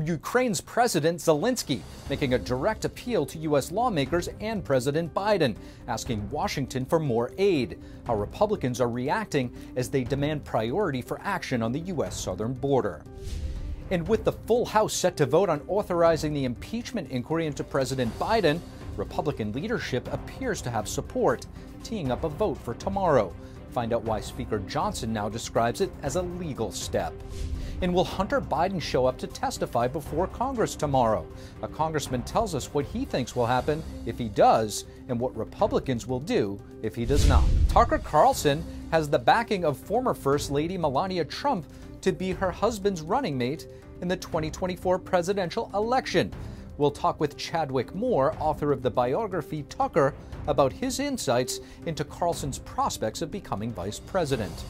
Ukraine's President Zelenskyy, making a direct appeal to U.S. lawmakers and President Biden, asking Washington for more aid. How Republicans are reacting as they demand priority for action on the U.S. southern border. And with the full House set to vote on authorizing the impeachment inquiry into President Biden, Republican leadership appears to have support, teeing up a vote for tomorrow. Find out why Speaker Johnson now describes it as a legal step. And will Hunter Biden show up to testify before Congress tomorrow? A congressman tells us what he thinks will happen if he does and what Republicans will do if he does not. Tucker Carlson has the backing of former First Lady Melania Trump to be her husband's running mate in the 2024 presidential election. We'll talk with Chadwick Moore, author of the biography Tucker, about his insights into Carlson's prospects of becoming vice president.